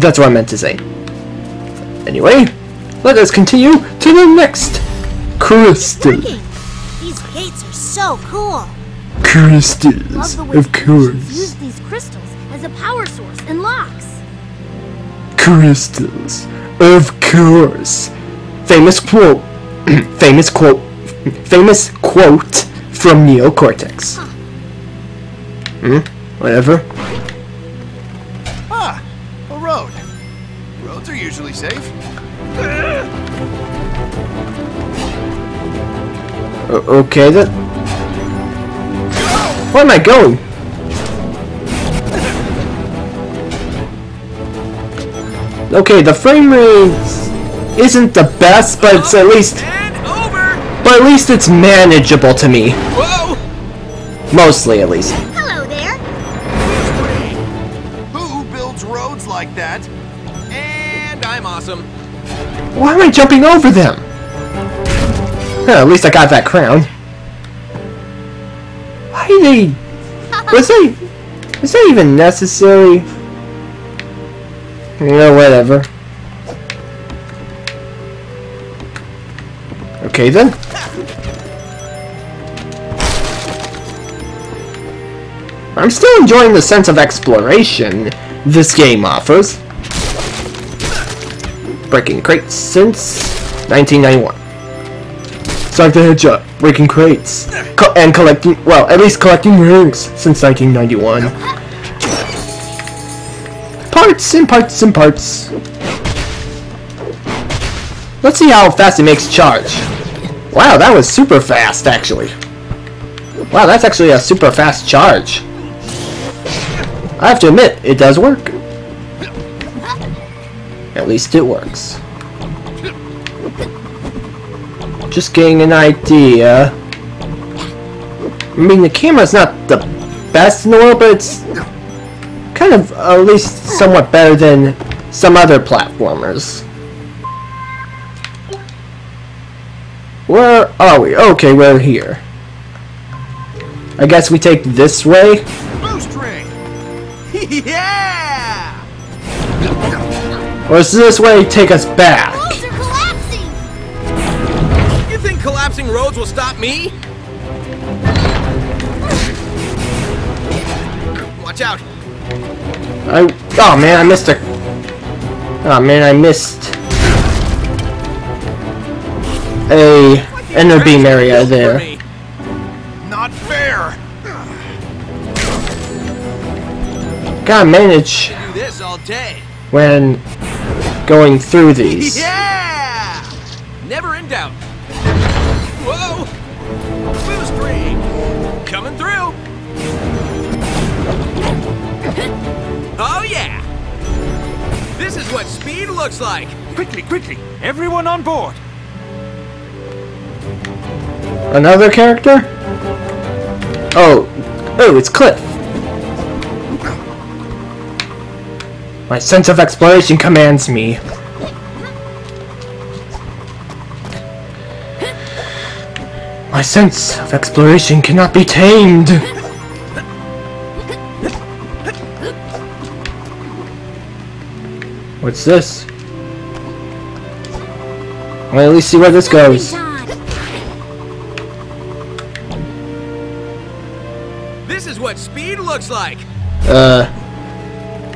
That's what I meant to say. Anyway, let us continue to the next crystal. These gates are so cool. Crystals, of course. Use these crystals as a power source and locks. Crystals, of course. Famous quote. Famous quote. Famous quote from Neocortex. Huh. Hmm. Whatever. Ah, a road. Roads are usually safe. Okay then. Where am I going? Okay, the frame rate isn't the best, but it's at least, it's manageable to me. Whoa! Mostly, at least. Hello there. Who builds roads like that? And I'm awesome. Why am I jumping over them? Huh, at least I got that crown. Why are they... Was that even necessary? Yeah, whatever. Okay then. I'm still enjoying the sense of exploration this game offers. Breaking crates since 1991. Sonic the Hedgehog, breaking crates, and collecting, well, at least collecting rings since 1991. Parts and parts and parts. Let's see how fast it makes charge. Wow, that was super fast, actually. Wow, that's actually a super fast charge. I have to admit, it does work. At least it works. Just getting an idea. I mean, the camera's not the best in the world, but it's kind of at least somewhat better than some other platformers. Where are we? Okay, we're here. I guess we take this way. Boost ring. Yeah. Or does this way take us back? Collapsing roads will stop me? Watch out. Oh man, I missed a... Oh man, I missed a inner beam area there. Not fair. Gotta manage this all day when going through these. Yeah! Never in doubt. Whoa! Boost ring! Coming through! Oh yeah! This is what speed looks like! Quickly, quickly! Everyone on board! Another character? Oh. Oh, it's Cliff. My sense of exploration commands me. My sense of exploration cannot be tamed! What's this? Well, at least see where this goes. This is what speed looks like! Sonic,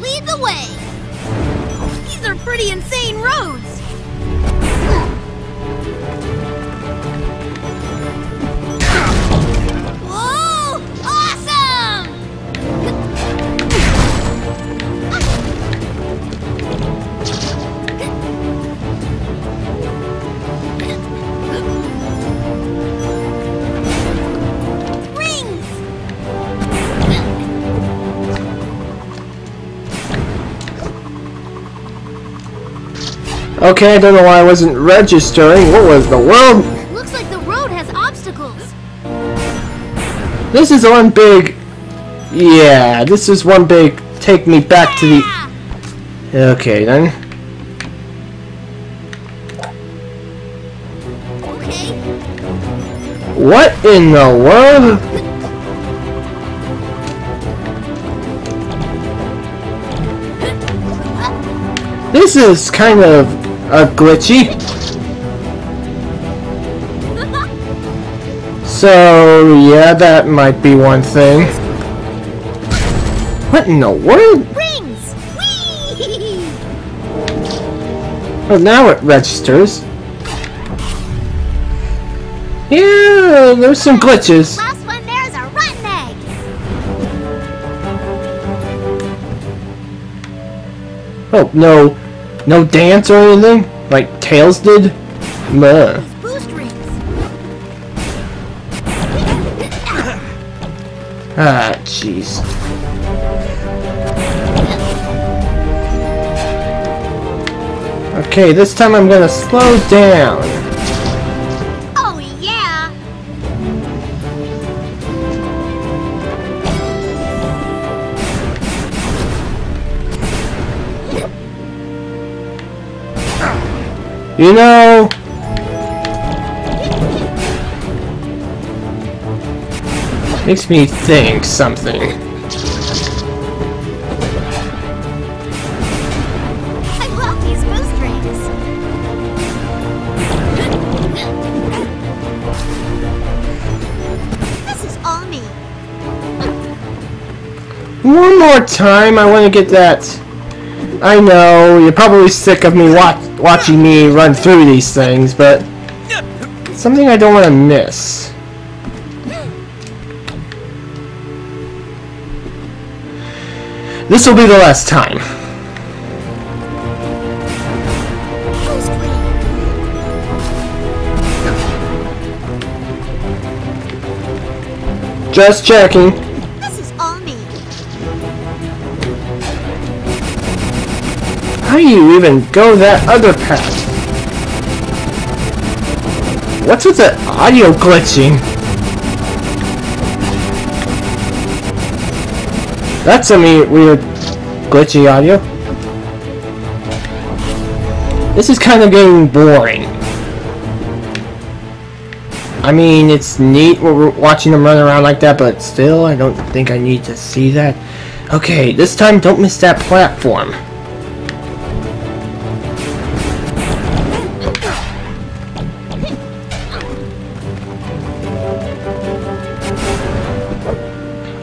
lead the way! These are pretty insane roads! Okay, I don't know why I wasn't registering. What was the world? Looks like the road has obstacles. This is one big... Yeah, this is one big take me back to the... Okay, then. Okay. What in the world? This is kind of glitchy. So yeah, that might be one thing. What in the world? Rings! Whee! Well, now it registers. Yeah, there's some glitches. Last one there is a rotten egg. Oh no, no dance or anything like Tails did. Muh. Ah, jeez. Okay, this time I'm gonna slow down. Oh yeah. You know, makes me think something. I love these boost rings. This is all me. One more time, I want to get that. I know you're probably sick of me watching me run through these things, but it's something I don't want to miss. This will be the last time. Just checking. This is all me. How do you even go that other path? What's with the audio glitching? That's some weird glitchy audio. This is kind of getting boring. I mean, it's neat we're watching them run around like that, but still, I don't think I need to see that. Okay, this time don't miss that platform.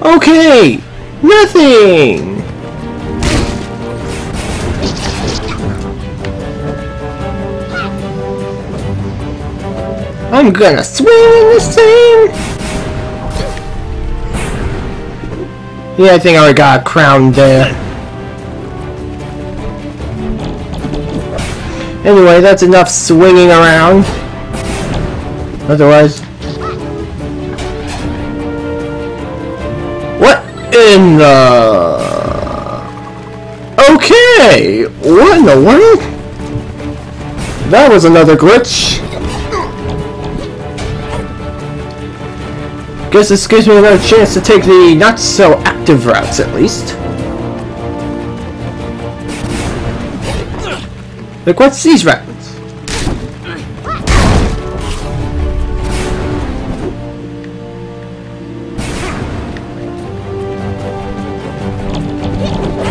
Okay! Nothing! I'm gonna swing in this thing! Yeah, I think I already got a crown there. Anyway, that's enough swinging around. Otherwise... in the... Okay! What in the world? That was another glitch. Guess this gives me another chance to take the not-so-active routes, at least. Look, what's these routes?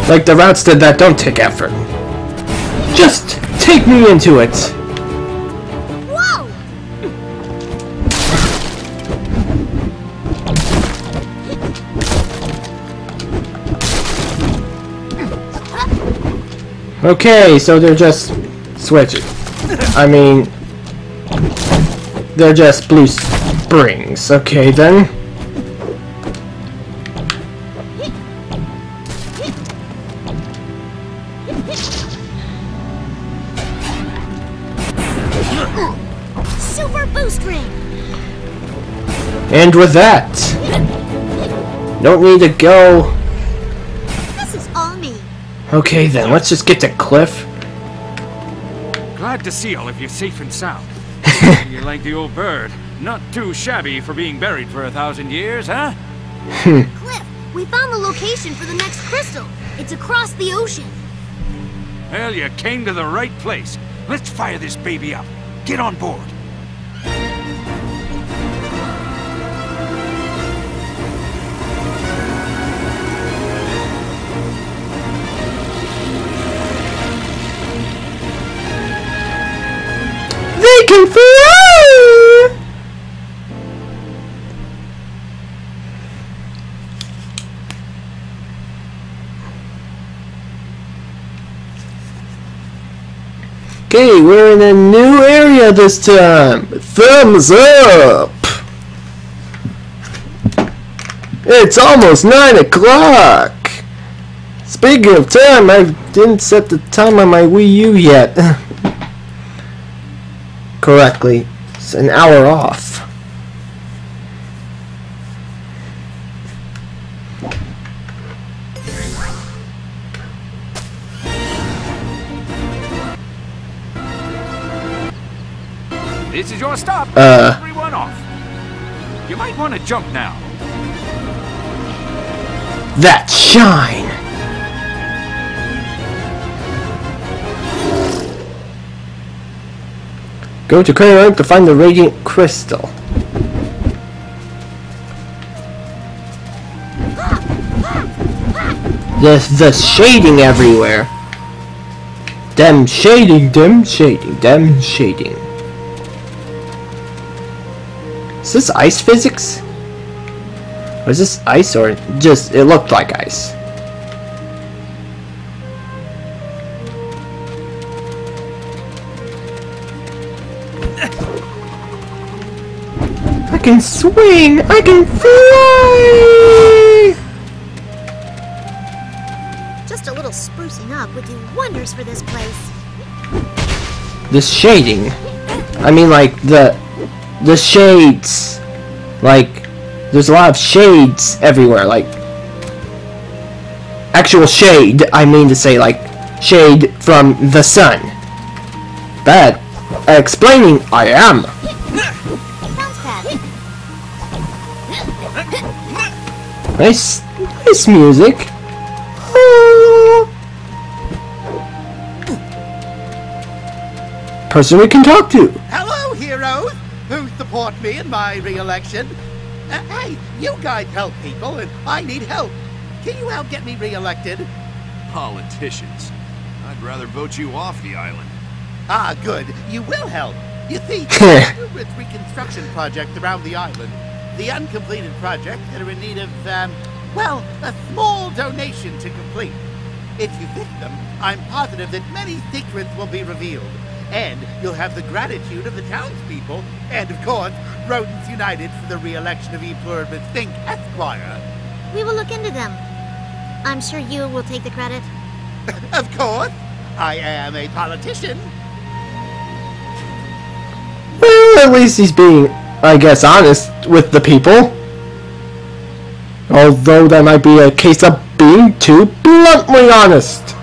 Like the routes did that don't take effort. Just take me into it. Whoa. Okay, so they're just switching. I mean, they're just blue springs. Okay then. And with that, don't need to go. This is all me. Okay then, let's just get to Cliff. Glad to see all of you safe and sound. You're like the old bird, not too shabby for being buried for 1,000 years, huh? Cliff, we found the location for the next crystal. It's across the ocean. Well, you came to the right place. Let's fire this baby up. Get on board. taking forever! Okay, we're in a new area this time. Thumbs up! It's almost 9 o'clock! Speaking of time, I didn't set the time on my Wii U yet. Correctly. It's an hour off. This is your stop. Everyone off. You might want to jump now. That shine. Go to Crater Lake to find the Radiant Crystal. The shading everywhere. Damn shading, damn shading, damn shading. Is this ice physics? Or is this ice or just it looked like ice? I can swing! I can fly! Just a little sprucing up would do wonders for this place. This shading. I mean like the shades. Like there's a lot of shades everywhere, like actual shade, I mean to say like shade from the sun. Bad at explaining I am. Nice music. Person we can talk to. Hello, heroes who support me in my re-election. Hey, you guys help people, and I need help. Can you help get me re-elected? Politicians. I'd rather vote you off the island. Ah, good. You will help. You see, there's numerous reconstruction projects around the island. The uncompleted projects that are in need of, well, a small donation to complete. If you pick them, I'm positive that many secrets will be revealed. And you'll have the gratitude of the townspeople, and of course, Rodents United for the re-election of E. Pluribus Think Esquire. We will look into them. I'm sure you will take the credit. Of course. I am a politician. Well, at least he's being... I guess honest with the people, although that might be a case of being too bluntly honest.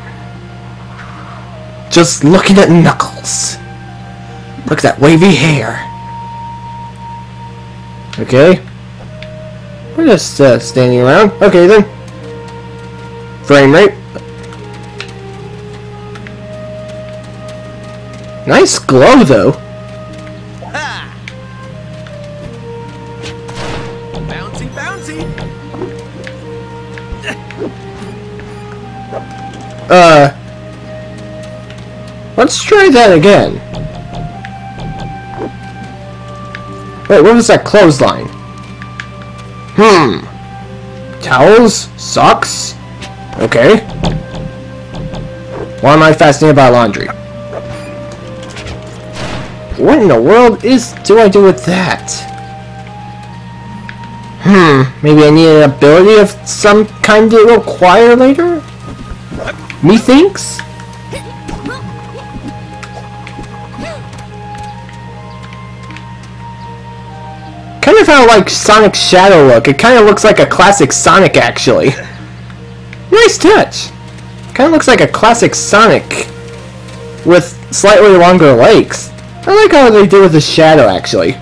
Just looking at Knuckles. Look at that wavy hair. Okay, we're just standing around. Okay then. Frame rate. Nice glow though. Let's try that again. Wait, what was that clothesline? Towels? Socks? Okay. Why am I fascinated by laundry? What in the world do I do with that? Maybe I need an ability of some kind to acquire later? Methinks? Kind of how like Sonic's shadow look. It kind of looks like a classic Sonic actually. Nice touch. Kind of looks like a classic Sonic with slightly longer legs. I like how they do with the shadow actually.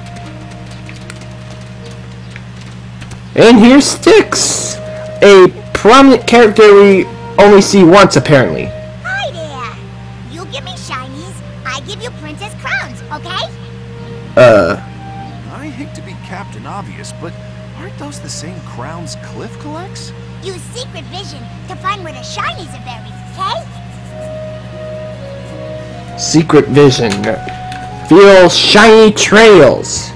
And here Styx, a prominent character we only see once, apparently. Hi there! You give me shinies, I give you princess crowns, okay? I hate to be Captain Obvious, but aren't those the same crowns Cliff collects? Use secret vision to find where the shinies are buried, okay? Secret vision. Feel shiny trails.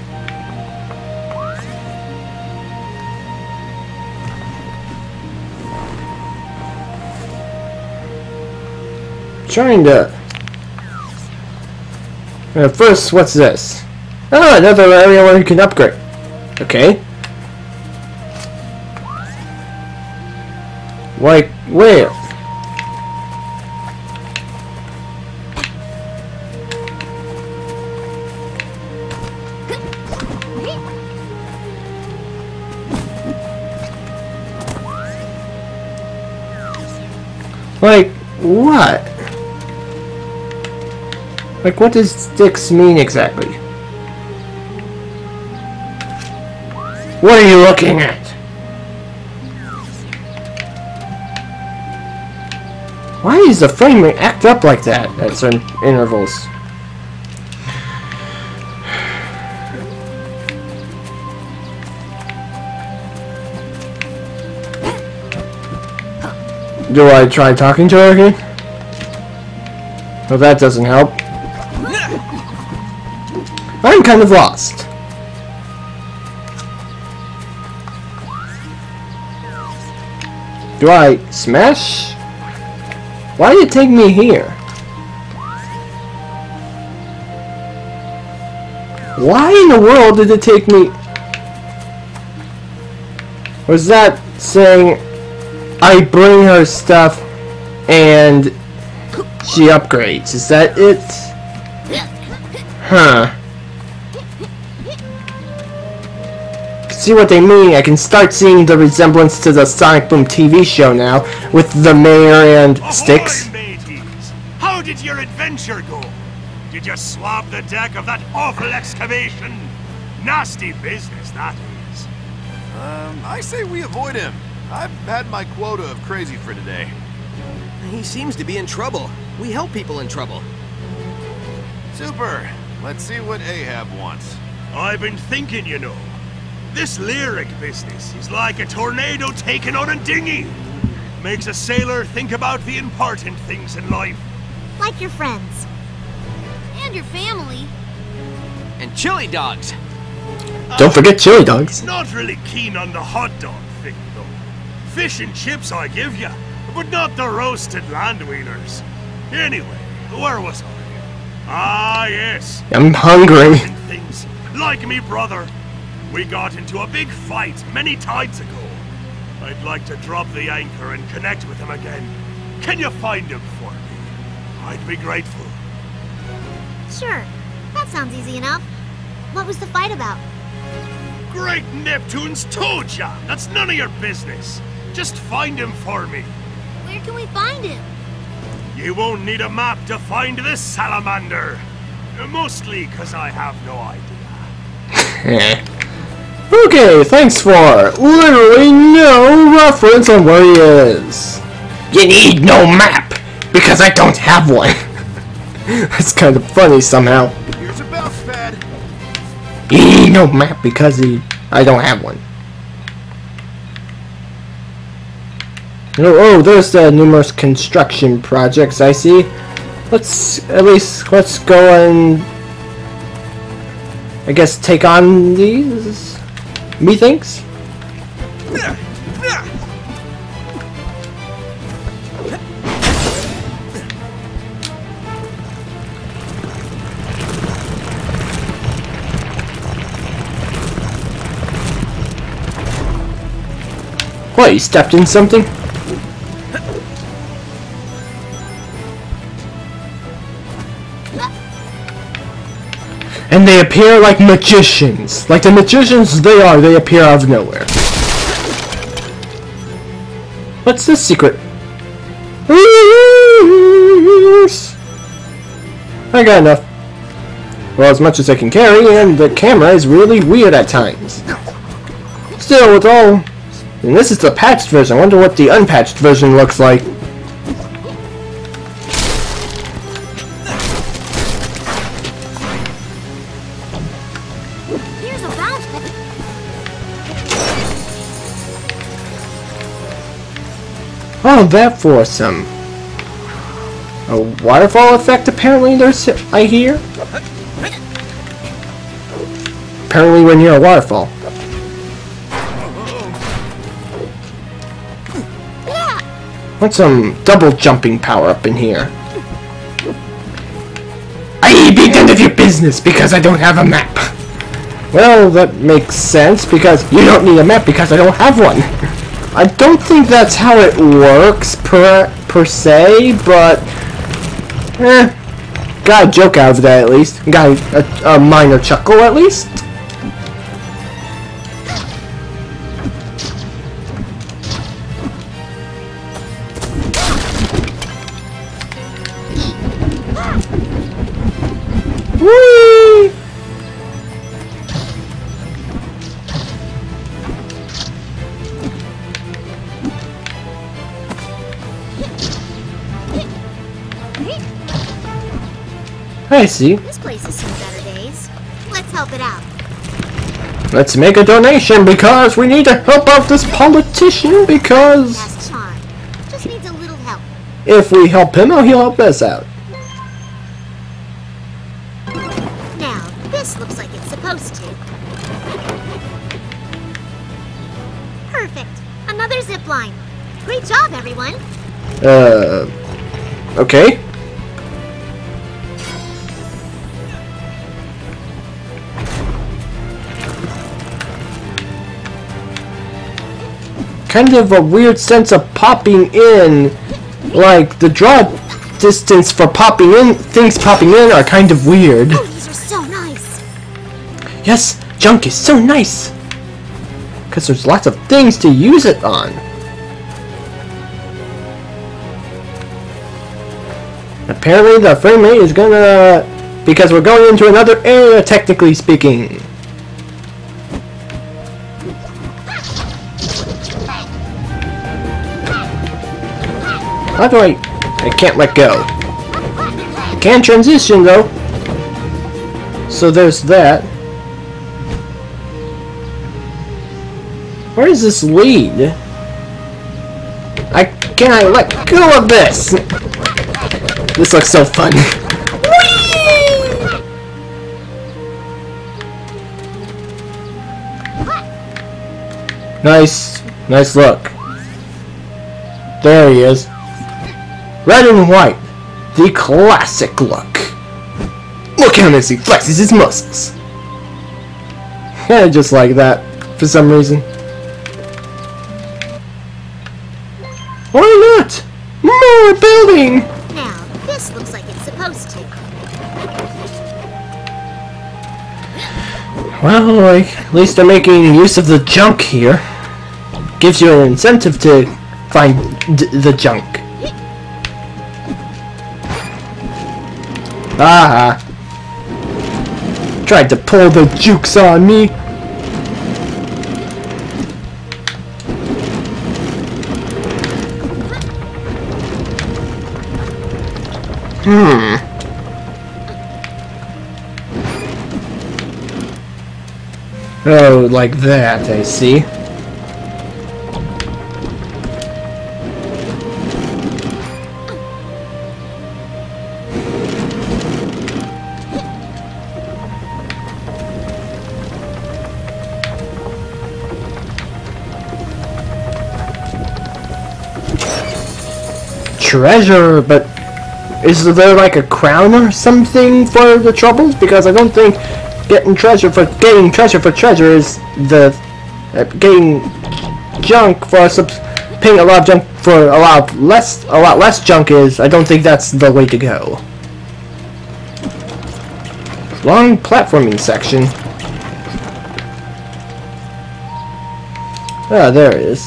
Trying to. First, what's this? Ah, another area where you can upgrade. Okay. Like where? Like what? Like what does sticks mean exactly? What are you looking at? Why is the frame rate act up like that at certain intervals? Do I try talking to her again? Well, that doesn't help. I'm kind of lost. Do I smash? Why did it take me here? Why in the world did it take me? Was that saying I bring her stuff and she upgrades? Is that it? Huh. See what they mean. I can start seeing the resemblance to the Sonic Boom TV show now with the mayor and Sticks. How did your adventure go? Did you swab the deck of that awful excavation? Nasty business, that is. I say we avoid him. I've had my quota of crazy for today. He seems to be in trouble. We help people in trouble. Super. Let's see what Ahab wants. I've been thinking, you know. This lyric business is like a tornado taken on a dinghy. Makes a sailor think about the important things in life. Like your friends. And your family. And chili dogs. Don't forget chili dogs. I'm not really keen on the hot dog thing, though. Fish and chips I give you, but not the roasted landwheelers. Anyway, where was I? Ah, yes. I'm hungry. Things like me, brother. We got into a big fight many tides ago. I'd like to drop the anchor and connect with him again. Can you find him for me? I'd be grateful. Sure. That sounds easy enough. What was the fight about? Great Neptune's toe jam! That's none of your business. Just find him for me. Where can we find him? You won't need a map to find this salamander. Mostly because I have no idea. Okay, thanks for literally no reference on where he is. You need no map, because I don't have one. That's kind of funny somehow. Here's a bounce pad. You need no map because I don't have one. Oh, there's the numerous construction projects I see. Let's go and I guess take on these. Methinks? What, you stepped in something? And they appear like magicians. Like the magicians they are, they appear out of nowhere. What's this secret? I got enough. Well, as much as I can carry, and the camera is really weird at times. Still, with all... And this is the patched version. I wonder what the unpatched version looks like. Oh, that for some a waterfall effect apparently there's I hear. apparently we're near a waterfall. Want some double jumping power up in here. I be none of your business because I don't have a map. Well, that makes sense because you don't need a map because I don't have one. I don't think that's how it works per se, but got a joke out of that at least. Got a minor chuckle at least. I see. This place has seen better days. Let's help it out. Let's make a donation because we need to help out this politician because just needs a little help. If we help him out, he'll help us out. Now, this looks like it's supposed to. Perfect. Another zip line. Great job, everyone. Okay. Kind of a weird sense of popping in, like the draw distance for popping in, things popping in are kind of weird. Oh, these are so nice. Yes, junk is so nice. Because there's lots of things to use it on. Apparently the frame rate is gonna, because we're going into another area technically speaking. How do I can't let go. I can transition though. So there's that. Where does this lead? I let go of this. This looks so fun. Whee! Nice, nice look. There he is. Red and white, the classic look. Look at him as he flexes his muscles. Yeah, just like that, for some reason. Why not? More building! Now, this looks like it's supposed to. Well, like, at least I'm making use of the junk here. Gives you an incentive to find the junk. Ah! Tried to pull the jukes on me. Oh, like that, I see. Treasure, but is there like a crown or something for the troubles? Because I don't think getting treasure for treasure is the getting junk for paying a lot of junk for a lot less junk is. I don't think that's the way to go. Long platforming section. Ah, there it is.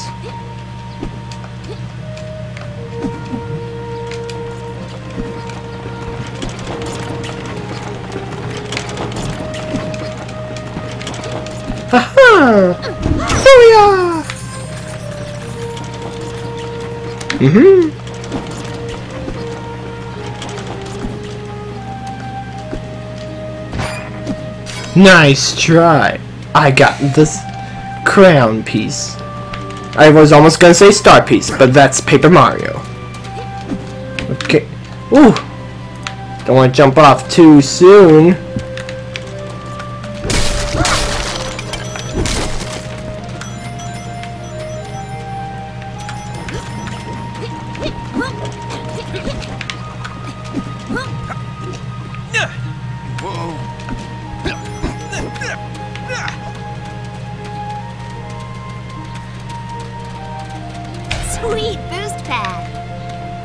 Nice try. I got this crown piece. I was almost gonna say star piece, but that's Paper Mario. Okay. Ooh. Don't want to jump off too soon.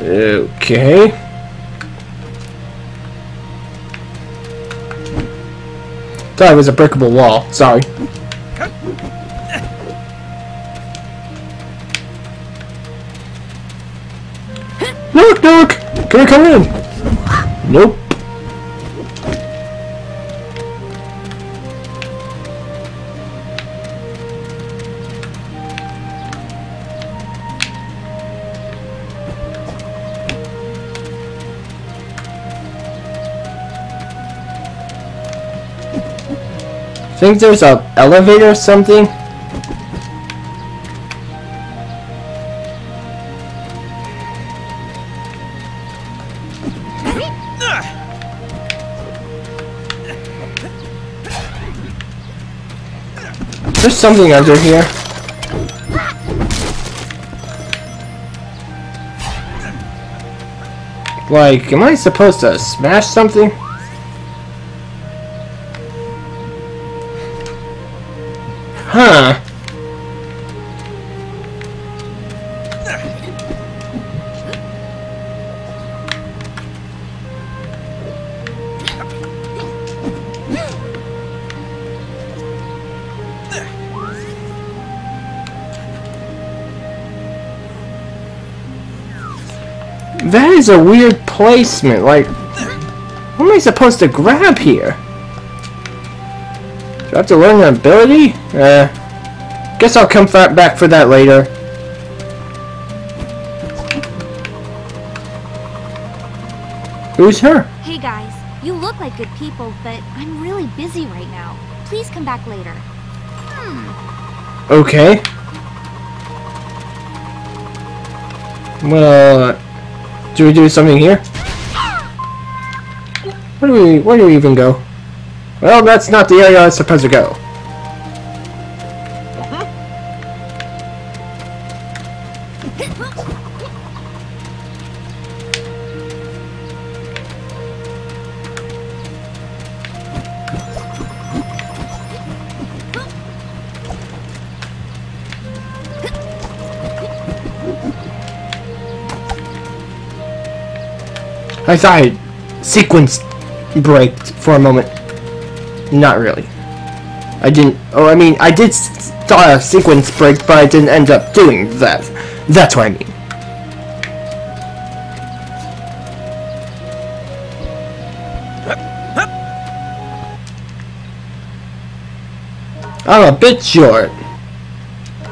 Okay. Thought it was a brickable wall. Sorry. Nook, Nook! Can we come in? Nope. I think there's an elevator or something. There's something under here. Like, am I supposed to smash something? Huh. That is a weird placement. Like, what am I supposed to grab here? Do I have to learn an ability? Guess I'll come back for that later. Who's her? Hey guys, you look like good people, but I'm really busy right now. Please come back later. Okay. Well, do we do something here? Where do we even go? Well, that's not the area I'm supposed to go. I thought I sequence braked for a moment. Not really. I didn't. Oh, I mean, I did start a sequence break, but I didn't end up doing that. That's what I mean. I'm a bit short.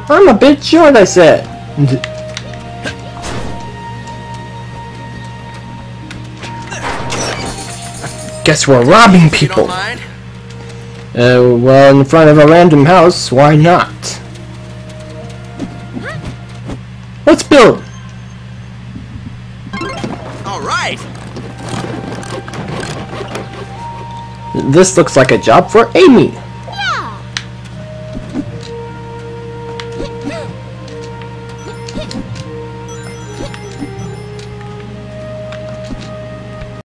I'm a bit short, I said. Guess we're robbing people. Well, in front of a random house, why not? Let's build! Alright! This looks like a job for Amy!